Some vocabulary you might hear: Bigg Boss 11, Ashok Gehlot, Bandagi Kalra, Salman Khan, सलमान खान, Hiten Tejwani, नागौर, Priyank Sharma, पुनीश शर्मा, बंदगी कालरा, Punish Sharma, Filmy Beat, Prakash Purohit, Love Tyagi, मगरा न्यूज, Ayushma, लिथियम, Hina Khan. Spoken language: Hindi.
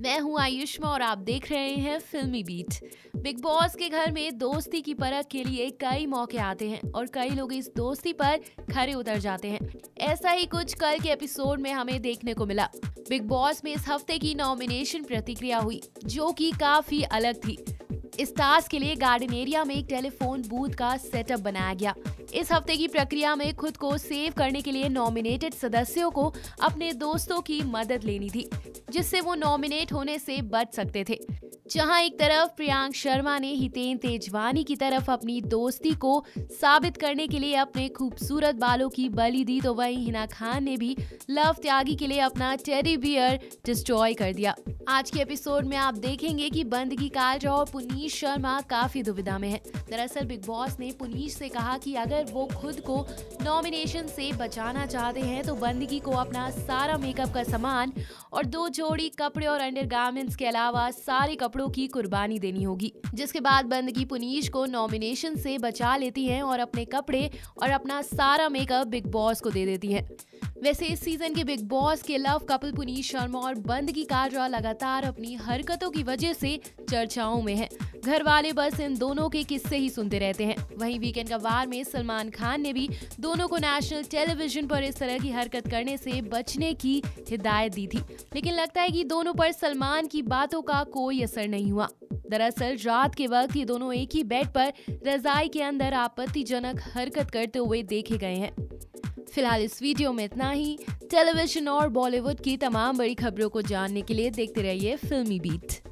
मैं हूं आयुष्मा और आप देख रहे हैं फिल्मी बीट। बिग बॉस के घर में दोस्ती की परख के लिए कई मौके आते हैं और कई लोग इस दोस्ती पर खरे उतर जाते हैं। ऐसा ही कुछ कल के एपिसोड में हमें देखने को मिला। बिग बॉस में इस हफ्ते की नॉमिनेशन प्रतिक्रिया हुई जो कि काफी अलग थी। इस टास्क के लिए गार्डन एरिया में एक टेलीफोन बूथ का सेटअप बनाया गया। इस हफ्ते की प्रक्रिया में खुद को सेव करने के लिए नॉमिनेटेड सदस्यों को अपने दोस्तों की मदद लेनी थी जिससे वो नॉमिनेट होने से बच सकते थे। जहां एक तरफ प्रियांक शर्मा ने हितेन तेजवानी की तरफ अपनी दोस्ती को साबित करने के लिए अपने खूबसूरत बालों की बलि दी, तो वहीं हिना खान ने भी लव त्यागी के लिए अपना टेडी बियर डिस्ट्रॉय कर दिया। आज के एपिसोड में आप देखेंगे कि बंदगी कालरा और पुनीश शर्मा काफी दुविधा में हैं। दरअसल बिग बॉस ने पुनीश से कहा कि अगर वो खुद को नॉमिनेशन से बचाना चाहते हैं तो बंदगी को अपना सारा मेकअप का सामान और 2 जोड़ी कपड़े और अंडरगारमेंट्स के अलावा सारे कपड़ों की कुर्बानी देनी होगी, जिसके बाद बंदगी पुनीश को नॉमिनेशन से बचा लेती हैं और अपने कपड़े और अपना सारा मेकअप बिग बॉस को दे देती हैं। वैसे इस सीजन के बिग बॉस के लव कपल पुनीश शर्मा और बंदगी कालरा लगातार अपनी हरकतों की वजह से चर्चाओं में है। घर वाले बस इन दोनों के किस्से ही सुनते रहते हैं। वहीं वीकेंड का वार में सलमान खान ने भी दोनों को नेशनल टेलीविजन पर इस तरह की हरकत करने से बचने की हिदायत दी थी, लेकिन लगता है कि दोनों पर सलमान की बातों का कोई असर नहीं हुआ। दरअसल रात के वक्त ये दोनों एक ही बेड पर रजाई के अंदर आपत्तिजनक हरकत करते हुए देखे गए हैं। फिलहाल इस वीडियो में इतना ही। टेलीविजन और बॉलीवुड की तमाम बड़ी खबरों को जानने के लिए देखते रहिए फिल्मी बीट।